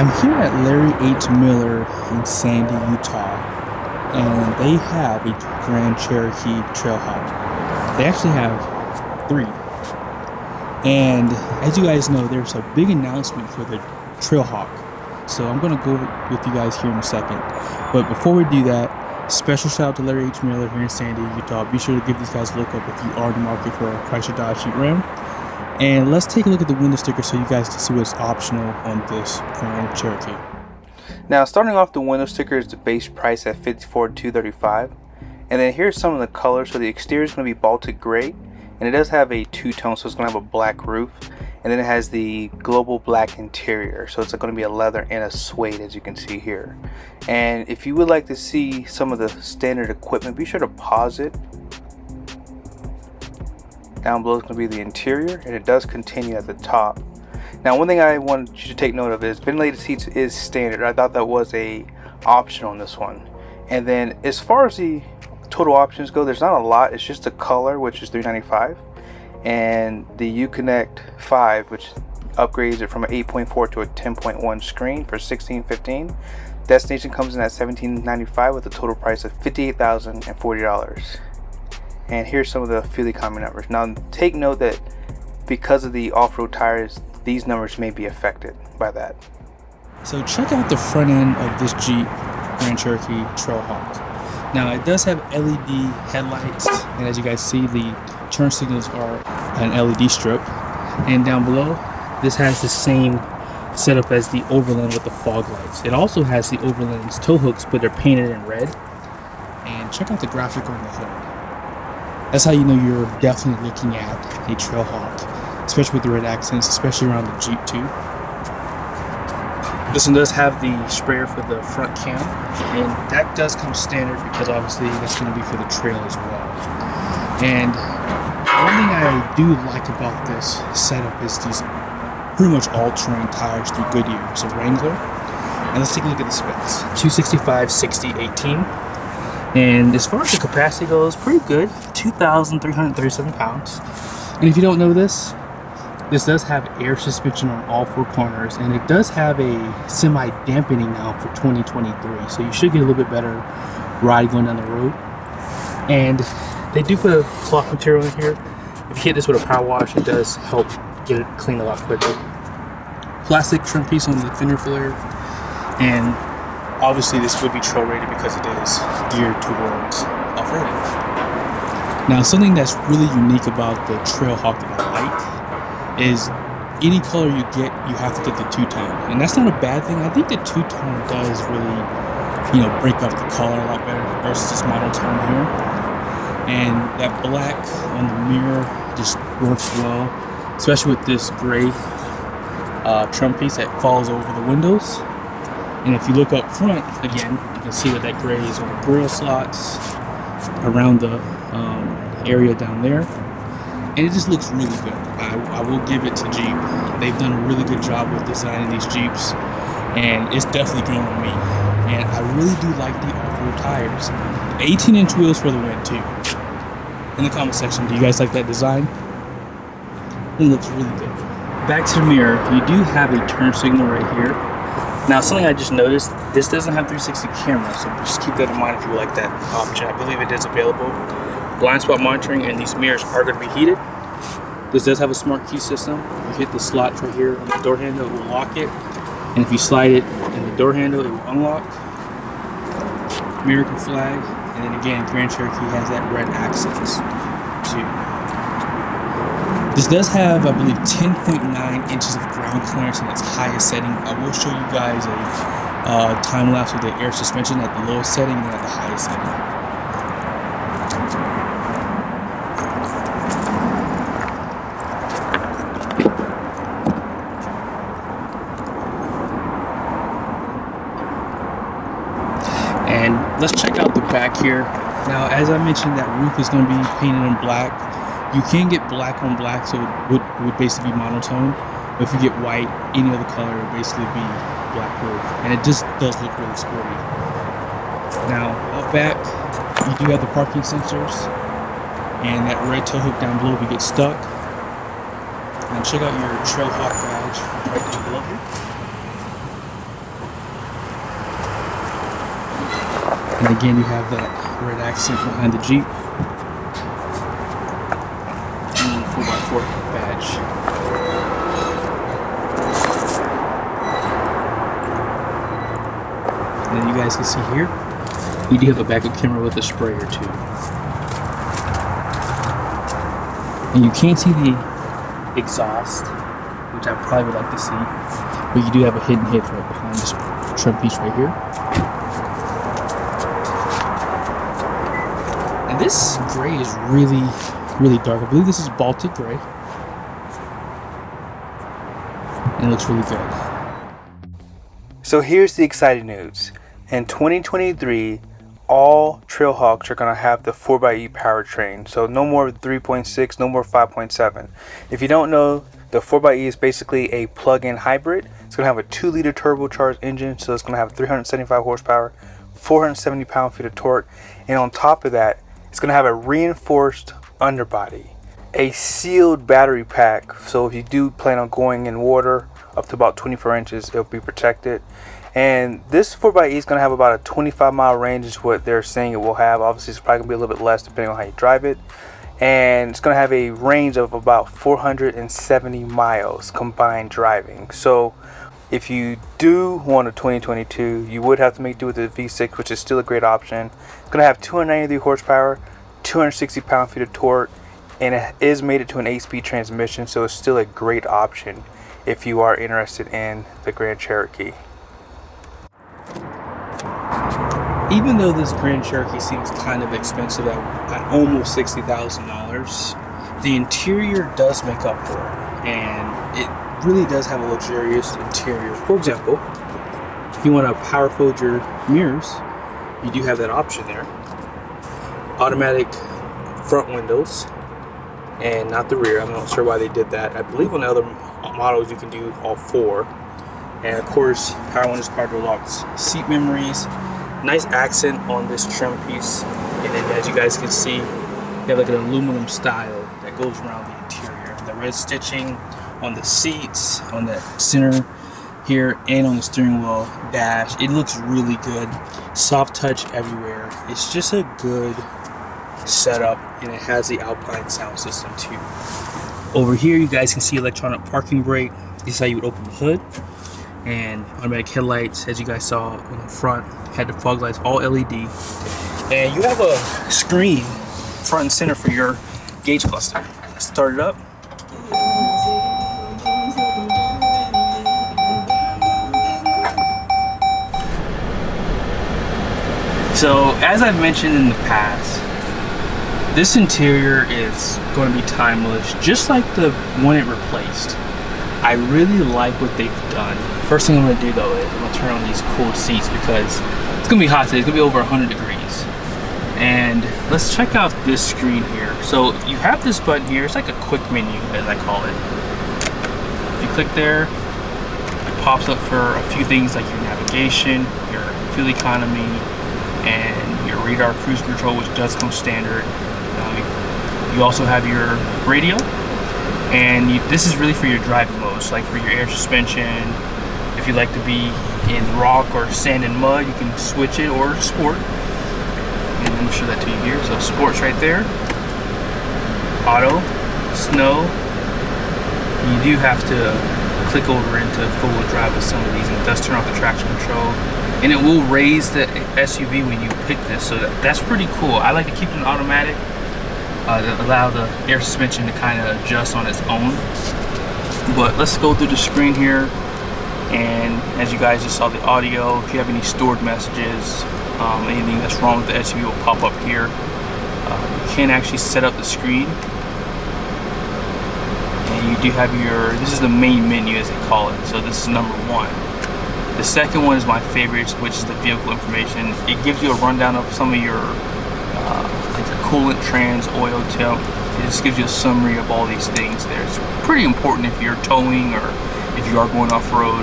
I'm here at Larry H Miller in Sandy, Utah, and they have a Grand Cherokee Trailhawk. They actually have three. And as you guys know, there's a big announcement for the Trailhawk. So I'm going to go with you guys here in a second. But before we do that, special shout out to Larry H Miller here in Sandy, Utah. Be sure to give these guys a look up if you are in the market for a Chrysler Dodge Jeep Ram. And let's take a look at the window sticker so you guys can see what's optional on this Grand Cherokee. Now, starting off, the window sticker is the base price at $54,235. And then here's some of the colors. So the exterior is going to be Baltic gray, and it does have a two-tone, so it's going to have a black roof, and then it has the global black interior. So it's going to be a leather and a suede, as you can see here. And if you would like to see some of the standard equipment, be sure to pause it. Down below is going to be the interior, and it does continue at the top. Now, one thing I wanted you to take note of is ventilated seats is standard. I thought that was a option on this one. And then as far as the total options go, there's not a lot. It's just the color, which is $395, and the Uconnect 5, which upgrades it from an 8.4 to a 10.1 screen for $1,615. Destination comes in at $1,795 with a total price of $58,040. And here's some of the Philly common numbers. Now, take note that because of the off-road tires, these numbers may be affected by that. So check out the front end of this Jeep Grand Cherokee Trailhawk. Now, it does have LED headlights, and as you guys see, the turn signals are an LED strip. And down below, this has the same setup as the Overland with the fog lights. It also has the Overland's tow hooks, but they're painted in red. And check out the graphic on the hood. That's how you know you're definitely looking at a Trailhawk, especially with the red accents, especially around the Jeep too. This one does have the sprayer for the front cam, and that does come standard because obviously that's going to be for the trail as well. And one thing I do like about this setup is these pretty much all-terrain tires through Goodyear. It's a Wrangler, and let's take a look at the specs. 265, 60, 18. And as far as the capacity goes, pretty good, 2,337 pounds. And if you don't know this, this does have air suspension on all four corners, and it does have a semi-dampening now for 2023. So you should get a little bit better ride going down the road. And they do put a cloth material in here. If you hit this with a power wash, it does help get it clean a lot quicker. Plastic trim piece on the fender flare, and obviously this would be trail rated because it is geared towards off-roading. Now, something that's really unique about the Trailhawk that I like is any color you get, you have to get the two-tone. And that's not a bad thing. I think the two-tone does really, break up the color a lot better versus this monotone here. And that black on the mirror just works well, especially with this gray trim piece that falls over the windows. And if you look up front, again, you can see that that gray is on the grill slots around the area down there. And it just looks really good. I will give it to Jeep. They've done a really good job with designing these Jeeps, and it's definitely grown on me. And I really do like the off-road tires. 18-inch wheels for the win, too. In the comment section, do you guys like that design? It looks really good. Back to the mirror, you do have a turn signal right here. Now, something I just noticed, this doesn't have 360 camera, so just keep that in mind if you like that option. I believe it is available. Blind spot monitoring, and these mirrors are going to be heated. This does have a smart key system. You hit the slot right here on the door handle, it will lock it. And if you slide it in the door handle, it will unlock. Mirror can flag. And then again, Grand Cherokee has that red accents too. This does have, I believe, 10.9 inches of ground clearance in its highest setting. I will show you guys a time lapse with the air suspension at the lowest setting and at the highest setting. And let's check out the back here. Now, as I mentioned, that roof is going to be painted in black. You can get black on black, so it would basically be monotone. But if you get white, any other color, it would basically be black roof. And it just does look really sporty. Now, up back, you do have the parking sensors. And that red tow hook down below if you get stuck. And check out your Trailhawk badge right down below here. And again, you have that red accent behind the Jeep. And 4x4 badge. And you guys can see here, we do have a backup camera with a sprayer too. And you can't see the exhaust, which I probably would like to see, but you do have a hidden hitch right behind this trim piece right here. And this gray is really, really dark. I believe this is Baltic gray. And it looks really good. So here's the exciting news. In 2023, all Trailhawks are going to have the 4xE powertrain. So no more 3.6, no more 5.7. If you don't know, the 4xE is basically a plug-in hybrid. It's going to have a 2-liter turbocharged engine, so it's going to have 375 horsepower, 470 pound-feet of torque, and on top of that, it's going to have a reinforced underbody, a sealed battery pack, so if you do plan on going in water up to about 24 inches, it'll be protected. And this 4xE is going to have about a 25-mile range is what they're saying it will have. Obviously, it's probably going to be a little bit less depending on how you drive it. And it's going to have a range of about 470 miles combined driving. So if you do want a 2022, you would have to make do with the V6, which is still a great option. It's going to have 293 horsepower, 260 pound-feet of torque, and it is mated to an 8-speed transmission, so it's still a great option if you are interested in the Grand Cherokee. Even though this Grand Cherokee seems kind of expensive at almost $60,000, the interior does make up for it, and it really does have a luxurious interior. For example, if you want to power fold your mirrors, you do have that option there. Automatic front windows, and not the rear. I'm not sure why they did that. I believe on the other models you can do all four. And of course, power windows, power door locks, seat memories. Nice accent on this trim piece, and then as you guys can see, they have like an aluminum style that goes around the interior. The red stitching on the seats, on the center here, and on the steering wheel dash. It looks really good. Soft touch everywhere. It's just a good setup, and it has the Alpine sound system too. Over here, you guys can see electronic parking brake. This is how you would open the hood. And automatic headlights, as you guys saw on the front, had the fog lights, all LED. And you have a screen front and center for your gauge cluster. Let's start it up. So, as I've mentioned in the past, this interior is going to be timeless, just like the one it replaced. I really like what they've done. First thing I'm gonna do though is I'm gonna turn on these cool seats because it's gonna be hot today. It's gonna be over 100 degrees. And let's check out this screen here. So you have this button here. It's like a quick menu, as I call it. If you click there, it pops up for a few things like your navigation, your fuel economy, and your radar cruise control, which does come standard. You also have your radio. And this is really for your driving modes, like for your air suspension. If you like to be in rock or sand and mud, you can switch it, or sport. And let me show that to you here. So sports right there. Auto, snow. You do have to click over into full-wheel drive with some of these, and it does turn off the traction control. And it will raise the SUV when you pick this, so that's pretty cool. I like to keep it in automatic. That allow the air suspension to kind of adjust on its own. But let's go through the screen here, and as you guys just saw the audio, if you have any stored messages, anything that's wrong with the SUV will pop up here. You can actually set up the screen, and you do have your, this is the main menu as they call it, so this is number one. The second one is my favorite, which is the vehicle information. It gives you a rundown of some of your coolant, trans, oil temp. It just gives you a summary of all these things there. It's pretty important if you're towing or if you are going off-road.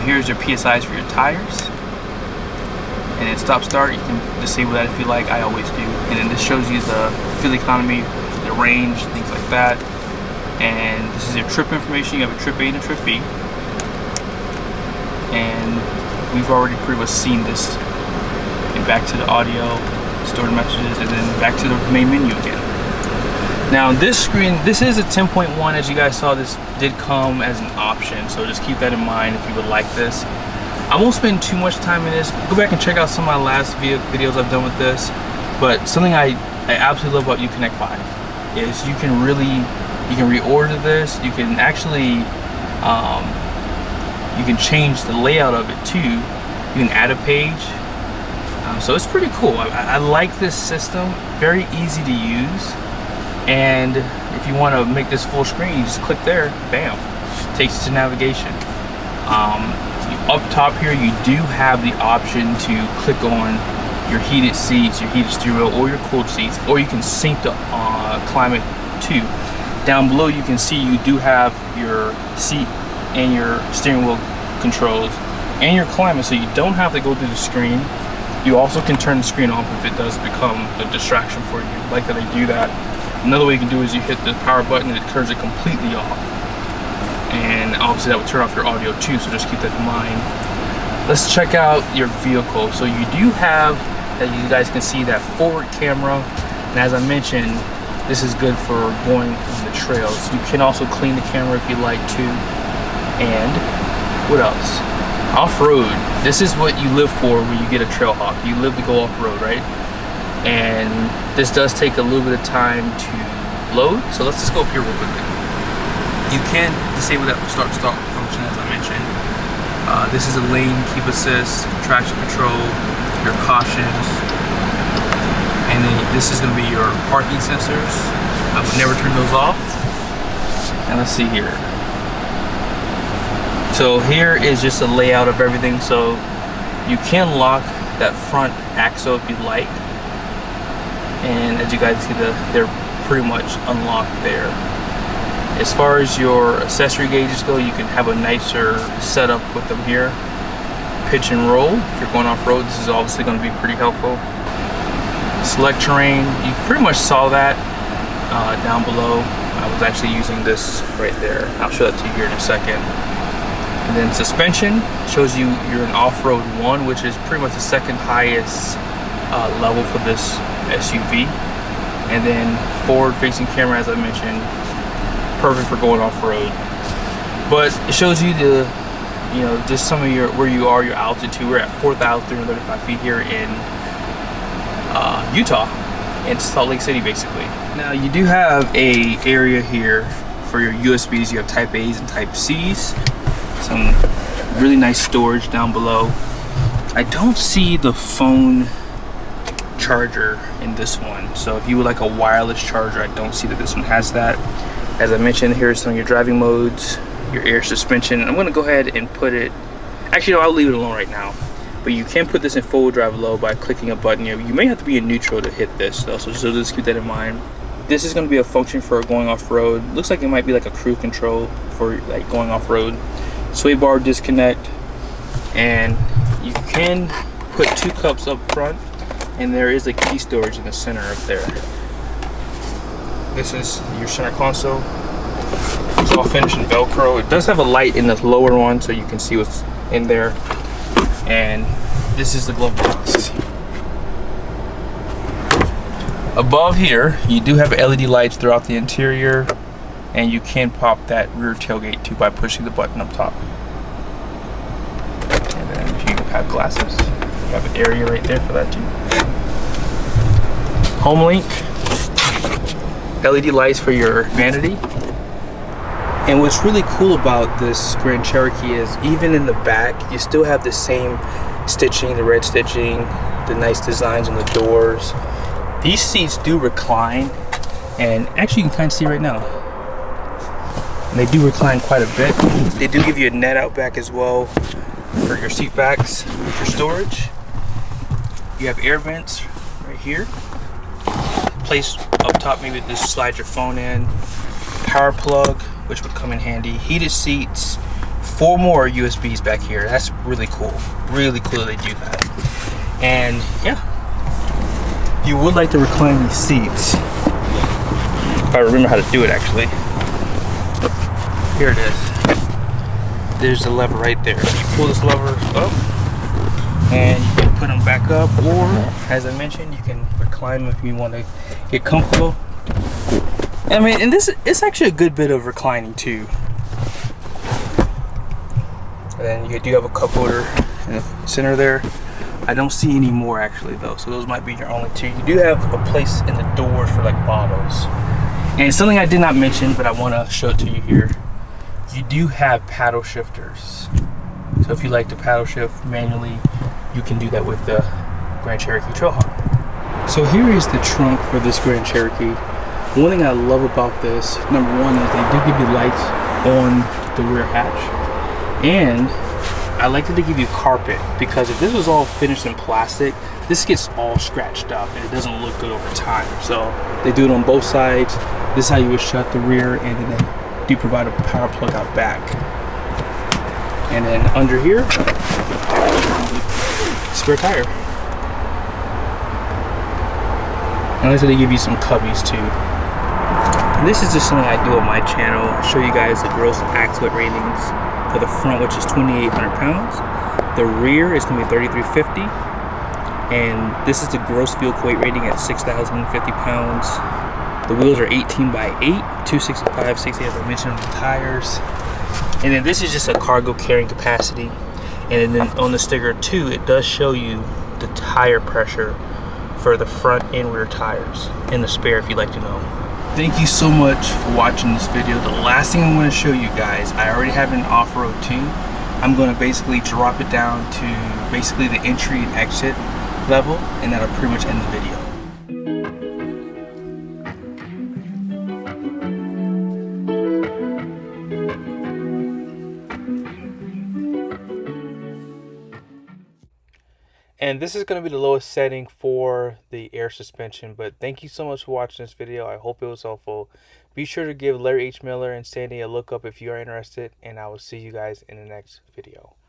Here's your PSIs for your tires. And then stop-start, you can disable that if you like, I always do. And then this shows you the fuel economy, the range, things like that. And this is your trip information. You have a trip A and a trip B. And we've already pretty much seen this and back to the audio, stored messages, and then back to the main menu again. Now this screen, this is a 10.1, as you guys saw, this did come as an option, so just keep that in mind if you would like this. I won't spend too much time in this. Go back and check out some of my last videos I've done with this, but something I absolutely love about Uconnect 5 is you can really, you can reorder this, you can actually, you can change the layout of it too. You can add a page. So it's pretty cool. I like this system, very easy to use. And if you want to make this full screen, you just click there, bam, takes you to navigation. Up top here, you do have the option to click on your heated seats, your heated steering wheel, or your cooled seats, or you can sync the climate too. Down below, you can see you do have your seat and your steering wheel controls and your climate, so you don't have to go through the screen. You also can turn the screen off if it does become a distraction for you. I like that I do that. Another way you can do is you hit the power button and it turns it completely off. And obviously that would turn off your audio too, so just keep that in mind. Let's check out your vehicle. So you do have, as you guys can see, that forward camera. And as I mentioned, this is good for going on the trails. You can also clean the camera if you like to. And what else? Off-road. This is what you live for when you get a Trailhawk. You live to go off-road, right? And this does take a little bit of time to load, so let's just go up here real quickly. You can disable that start-stop function, as I mentioned. This is a lane keep assist, traction control, your cautions, and then this is going to be your parking sensors. I would never turn those off. And let's see here. So here is just a layout of everything. So you can lock that front axle if you'd like. And as you guys see, they're pretty much unlocked there. As far as your accessory gauges go, you can have a nicer setup with them here. Pitch and roll, if you're going off-road, this is obviously going to be pretty helpful. Select terrain, you pretty much saw that down below. I was actually using this right there. I'll show that to you here in a second. And then suspension shows you you're an off-road one, which is pretty much the second highest level for this SUV. And then forward facing camera, as I mentioned, perfect for going off-road. But it shows you the, you know, just some of your, where you are, your altitude. We're at 4,335 feet here in Utah, in Salt Lake City basically. Now you do have a area here for your USBs. You have type A's and type C's. Some really nice storage down below. I don't see the phone charger in this one, so if you would like a wireless charger, I don't see that this one has that. As I mentioned, here's some of your driving modes, your air suspension, and I'm going to go ahead and put it, actually no, I'll leave it alone right now, but you can put this in four-wheel drive low by clicking a button. You may have to be in neutral to hit this though, so just keep that in mind. This is going to be a function for going off-road. Looks like it might be like a cruise control for like going off-road. Sway bar disconnect, and you can put two cups up front. And there is a key storage in the center up there. This is your center console. It's all finished in Velcro. It does have a light in the lower one, so you can see what's in there. And this is the glove box. Above here, you do have LED lights throughout the interior, and you can pop that rear tailgate too by pushing the button up top. And then you have glasses. You have an area right there for that too. Home link, LED lights for your vanity. And what's really cool about this Grand Cherokee is even in the back, you still have the same stitching, the red stitching, the nice designs on the doors. These seats do recline, and actually you can kind of see right now. And they do recline quite a bit. They do give you a net out back as well for your seat backs, for storage. You have air vents right here. Place up top, maybe just slide your phone in. Power plug, which would come in handy. Heated seats, four more USBs back here. That's really cool. Really cool they do that. And yeah, you would like to recline these seats. If I remember how to do it, actually. Here it is. There's the lever right there. You pull this lever up, and you can put them back up, or as I mentioned, you can recline if you want to get comfortable. I mean, and this, it's actually a good bit of reclining too. And then you do have a cup holder in the center there. I don't see any more actually though, so those might be your only two. You do have a place in the door for like bottles. And it's something I did not mention, but I want to show to you here. You do have paddle shifters. So if you like to paddle shift manually, you can do that with the Grand Cherokee Trailhawk. So here is the trunk for this Grand Cherokee. One thing I love about this, number one, is they do give you lights on the rear hatch. And I like that they give you carpet, because if this was all finished in plastic, this gets all scratched up and it doesn't look good over time. So they do it on both sides. This is how you would shut the rear, and then they do provide a power plug out back. And then under here, spare tire. I like that they give you some cubbies too. And this is just something I do on my channel. I'll show you guys the gross axle ratings for the front, which is 2,800 pounds. The rear is going to be 3,350, and this is the gross vehicle weight rating at 6,050 pounds. The wheels are 18 by 8, 265, 60 as I mentioned on the tires. And then this is just a cargo carrying capacity. And then on the sticker too, it does show you the tire pressure for the front and rear tires in the spare, if you'd like to know. Thank you so much for watching this video. The last thing I want to show you guys, I already have an off-road too. I'm going to basically drop it down to basically the entry and exit level, and that'll pretty much end the video. And this is going to be the lowest setting for the air suspension. But thank you so much for watching this video. I hope it was helpful. Be sure to give Larry H. Miller and Sandy a look up if you are interested. And I will see you guys in the next video.